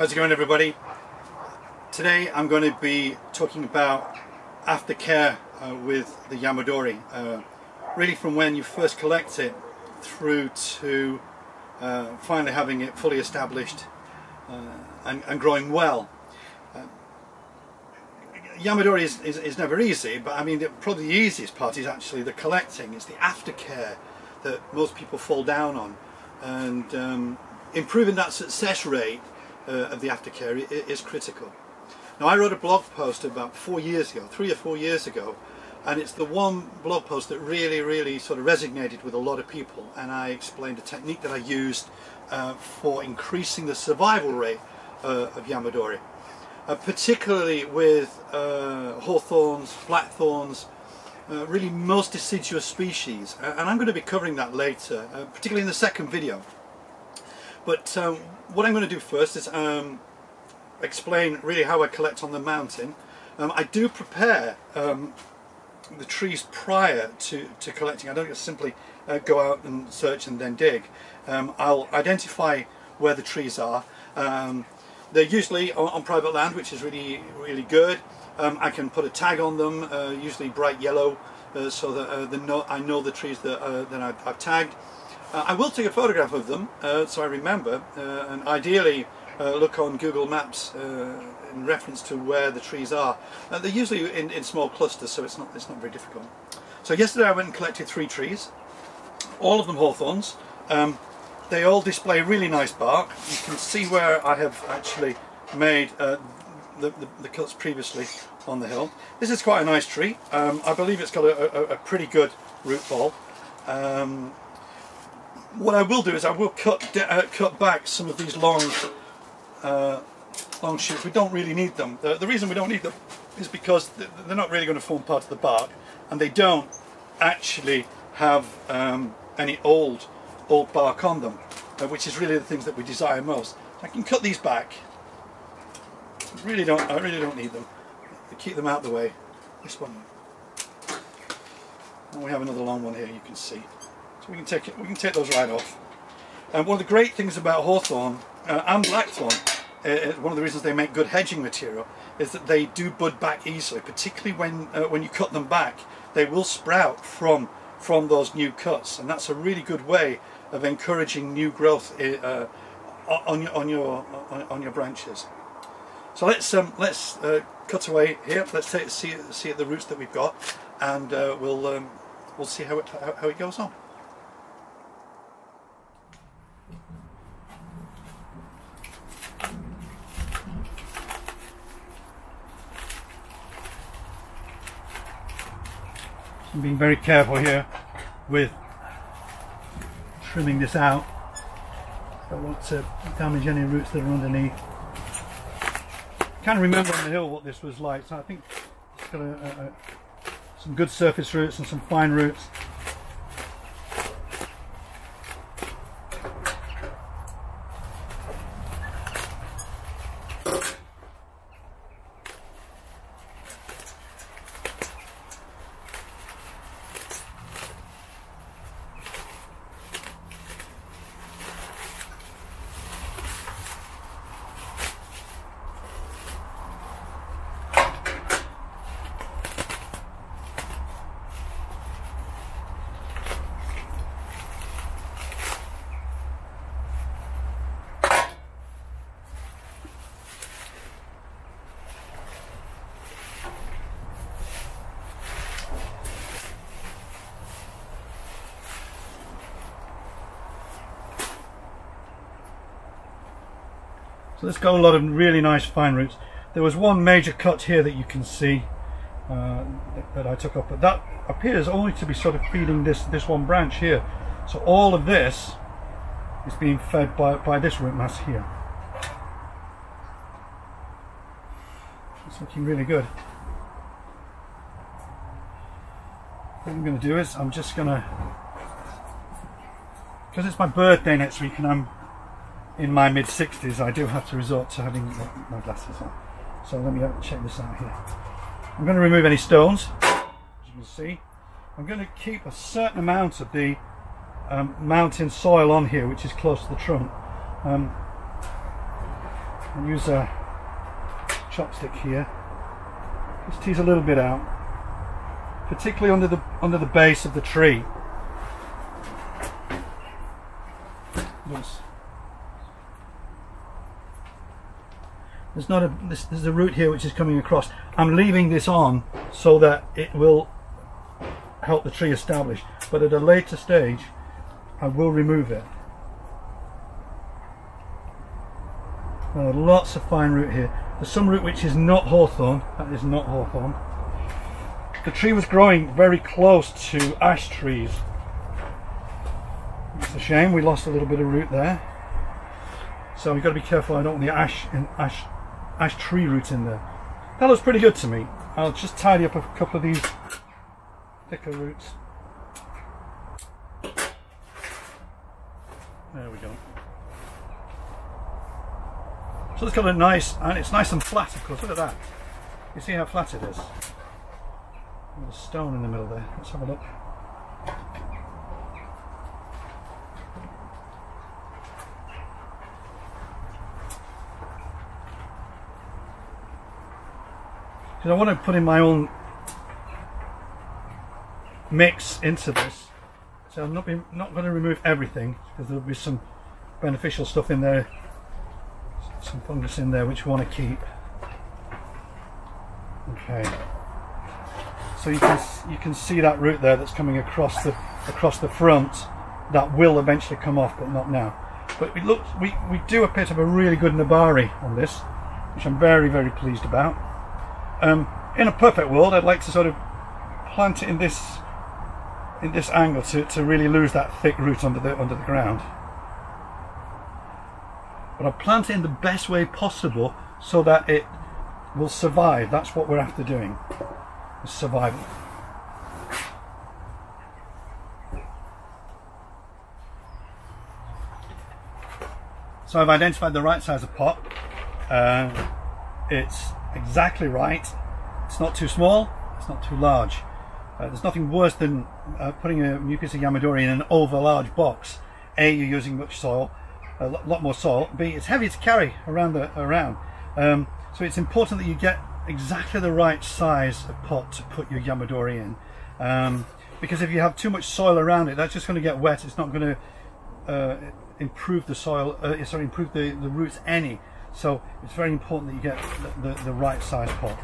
How's it going, everybody? Today I'm going to be talking about aftercare with the Yamadori, really from when you first collect it through to finally having it fully established and growing well. Yamadori is never easy, but I mean probably the easiest part is actually the collecting. It's the aftercare that most people fall down on, and improving that success rate of the aftercare is critical. Now, I wrote a blog post about 4 years ago, 3 or 4 years ago, and it's the one blog post that really sort of resonated with a lot of people, and I explained a technique that I used for increasing the survival rate of Yamadori, particularly with hawthorns, blackthorns, really most deciduous species, and I'm going to be covering that later, particularly in the second video. But what I'm going to do first is explain really how I collect on the mountain. I do prepare the trees prior to collecting. I don't just simply go out and search and then dig. I'll identify where the trees are. They're usually on private land, which is really good. I can put a tag on them, usually bright yellow, so that I know the trees that I've tagged. I will take a photograph of them so I remember, and ideally look on Google Maps in reference to where the trees are. They're usually in small clusters, so it's not very difficult. So yesterday I went and collected 3 trees, all of them hawthorns. They all display really nice bark. You can see where I have actually made the cuts previously on the hill. This is quite a nice tree. I believe it's got a pretty good root ball. What I will do is I will cut back some of these long shoots. We don't really need them. The reason we don't need them is because they're not really going to form part of the bark, and they don't actually have any old bark on them, which is really the things that we desire most. I can cut these back. I really don't need them. I keep them out of the way. This one. And we have another long one here. You can see. So we can take those right off. And one of the great things about hawthorn and blackthorn, one of the reasons they make good hedging material, is that they do bud back easily. Particularly when you cut them back, they will sprout from those new cuts, and that's a really good way of encouraging new growth on your branches. So let's cut away here. Let's see the roots that we've got, and we'll see how it goes on. I'm being very careful here with trimming this out. I don't want to damage any roots that are underneath. I can't remember on the hill what this was like, so I think it's got some good surface roots and some fine roots. So that's got a lot of really nice fine roots. There was one major cut here that you can see that I took up, but that appears only to be sort of feeding this one branch here. So all of this is being fed by this root mass here. It's looking really good. What I'm going to do is I'm just going to, because it's my birthday next week and I'm in my mid-60s, I do have to resort to having my glasses on. So let me check this out here. I'm going to remove any stones, as you can see. I'm going to keep a certain amount of the mountain soil on here, which is close to the trunk. and use a chopstick here, just tease a little bit out, particularly under the base of the tree. There's not a there's a root here which is coming across. I'm leaving this on so that it will help the tree establish, but at a later stage I will remove it. Lots of fine root here. There's some root which is not hawthorn. That is not hawthorn. The tree was growing very close to ash trees. It's a shame we lost a little bit of root there. So we've got to be careful. I don't want the ash tree roots in there. That looks pretty good to me. I'll just tidy up a couple of these thicker roots. There we go. So it's got a nice, and it's nice and flat, of course. Look at that. You see how flat it is. There's a stone in the middle there. Let's have a look. Because I want to put in my own mix into this, so I'm not going to remove everything, because there will be some beneficial stuff in there, some fungus in there which we want to keep. Okay, so you can see that root there that's coming across the front that will eventually come off, but not now. But we do appear to have a really good nebari on this, which I'm very, very pleased about. In a perfect world, I'd like to sort of plant it in this angle to really lose that thick root under the ground. But I plant it in the best way possible so that it will survive. That's what we're after doing, is survival. So I've identified the right size of pot. It's exactly right. It's not too small, it's not too large. There's nothing worse than putting a Mucus Yamadori in an over-large box. A, you're using much soil, a lot more soil. B, it's heavy to carry around. So it's important that you get exactly the right size of pot to put your Yamadori in, because if you have too much soil around it, that's just going to get wet. It's not going to improve the soil, improve the roots any. So it's very important that you get the right size pot.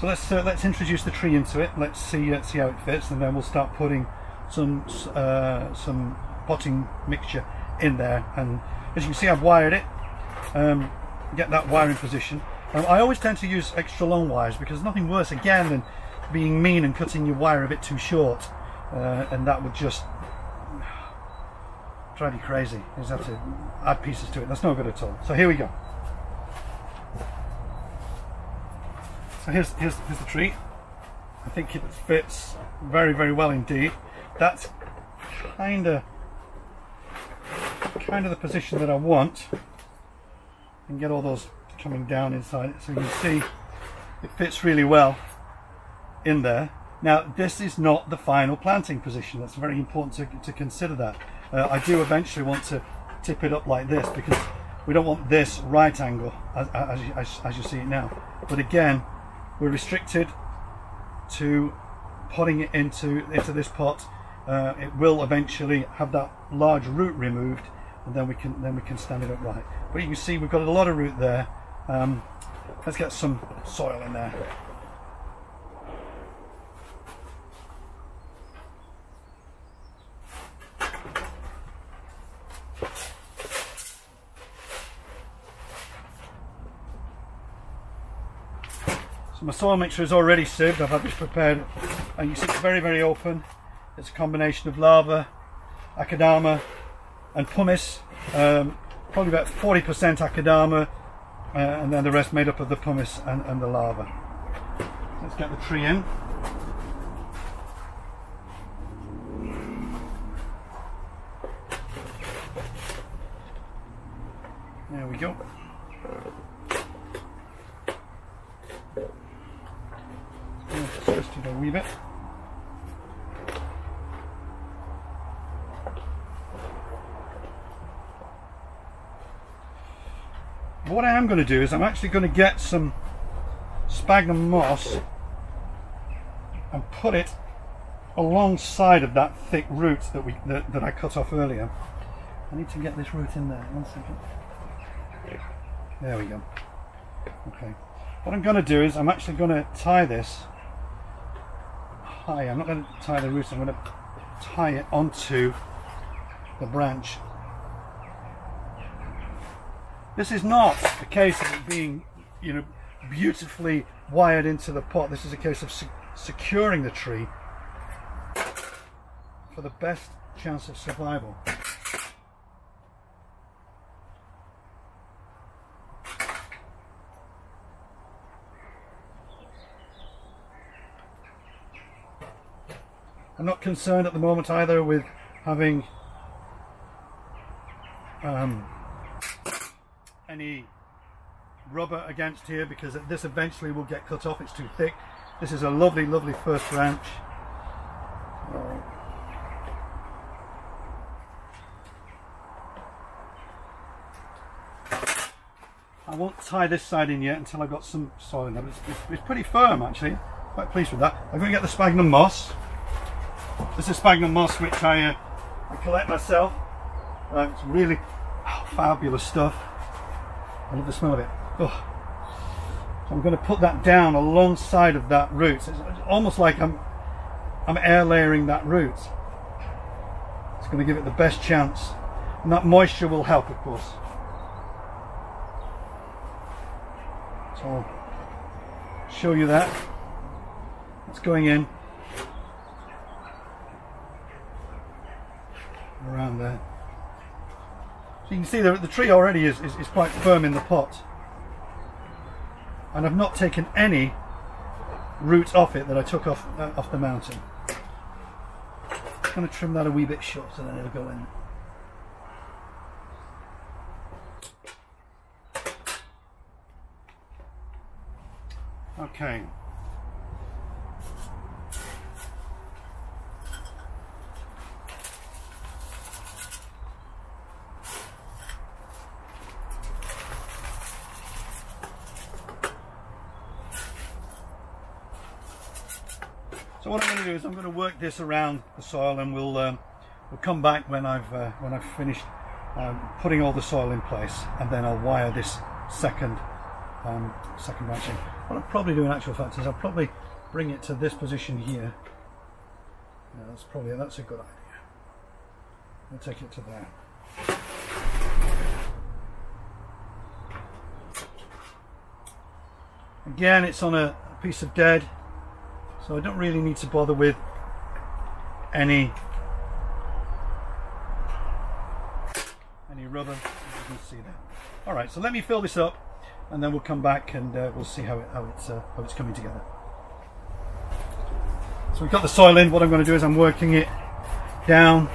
So let's introduce the tree into it. Let's see how it fits, and then we'll start putting some potting mixture in there. And as you can see, I've wired it. Get that wire in position. I always tend to use extra long wires, because there's nothing worse again than being mean and cutting your wire a bit too short, and that would just drive you crazy. You just have to add pieces to it. That's no good at all. So here we go. So here's the tree. I think it fits very, very well indeed. That's kind of the position that I want, and get all those coming down inside it. So you can see it fits really well in there. Now this is not the final planting position. That's very important to consider that. I do eventually want to tip it up like this, because we don't want this right angle as you see it now. But again, we're restricted to potting it into this pot. It will eventually have that large root removed, and then we can stand it upright. But you can see we've got a lot of root there. Let's get some soil in there. My soil mixture is already sieved. I've had this prepared, and you see it's very, very open. It's a combination of lava, akadama and pumice, probably about 40% akadama, and then the rest made up of the pumice and the lava. Let's get the tree in. There we go. A wee bit. But what I am going to do is I'm actually going to get some sphagnum moss and put it alongside of that thick root that I cut off earlier. I need to get this root in there. One second. There we go. Okay. What I'm going to do is I'm actually going to tie this high. I'm not going to tie the root. I'm going to tie it onto the branch. This is not a case of it being, you know, beautifully wired into the pot. This is a case of securing the tree for the best chance of survival. I'm not concerned at the moment either with having any rubber against here, because this eventually will get cut off. It's too thick. This is a lovely, lovely first branch. I won't tie this side in yet until I've got some soil in there, but it's pretty firm actually. Quite pleased with that. I'm going to get the sphagnum moss. This is sphagnum moss which I collect myself. It's really fabulous stuff. I love the smell of it. Oh. So I'm going to put that down alongside of that root. It's almost like I'm air layering that root. It's going to give it the best chance, and that moisture will help, of course. So I'll show you that. It's going in around there. You can see that the tree already is quite firm in the pot, and I've not taken any root off it that I took off the mountain. I'm going to trim that a wee bit short so then it'll go in. Okay. So what I'm going to do is I'm going to work this around the soil, and we'll come back when I've finished putting all the soil in place, and then I'll wire this second branch in. What I'll probably do in actual fact is I'll probably bring it to this position here. Yeah, that's a good idea. I'll take it to there. Again, it's on a piece of dead. So I don't really need to bother with any rubber, as you can see there. All right, so let me fill this up, and then we'll come back and we'll see how it's coming together. So we've got the soil in. What I'm going to do is I'm working it down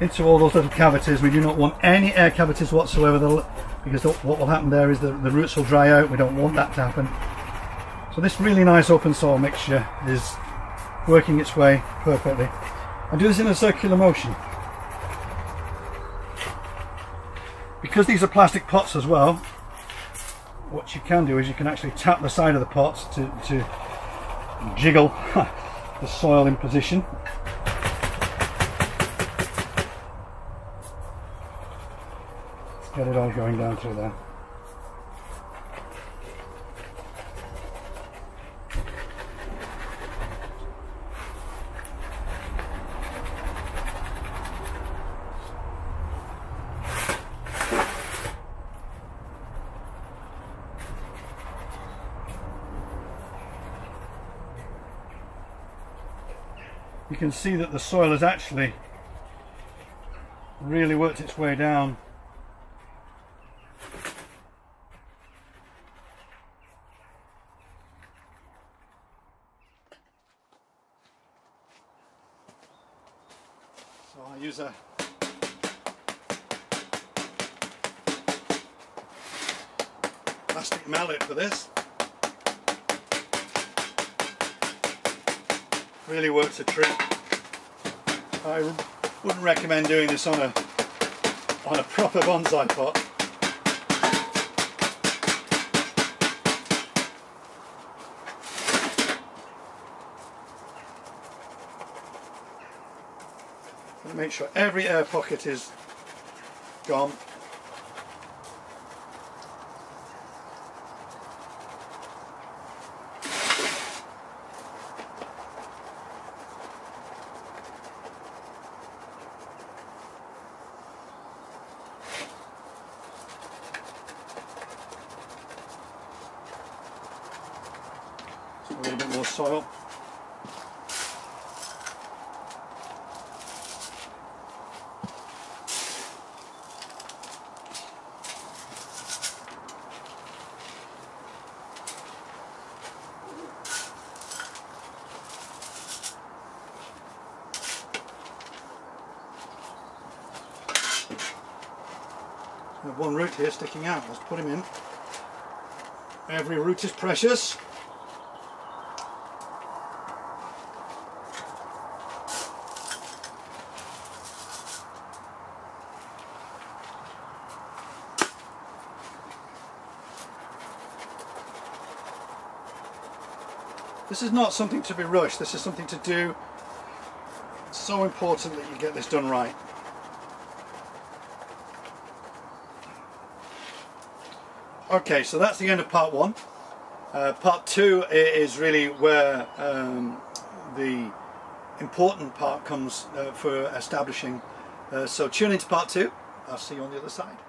into all those little cavities. We do not want any air cavities whatsoever, because what will happen there is the roots will dry out. We don't want that to happen. So this really nice open soil mixture is working its way perfectly. I do this in a circular motion. Because these are plastic pots as well, what you can do is you can actually tap the side of the pots to jiggle the soil in position. Let's get it all going down through there. You can see that the soil has actually really worked its way down. So I use a plastic mallet for this. Really works a treat. I wouldn't recommend doing this on a proper bonsai pot. And make sure every air pocket is gone. A little bit more soil. I have one root here sticking out. Let's put him in. Every root is precious. This is not something to be rushed, this is something to do. It's so important that you get this done right. Okay, so that's the end of part one. Part two is really where the important part comes for establishing. So tune into part two. I'll see you on the other side.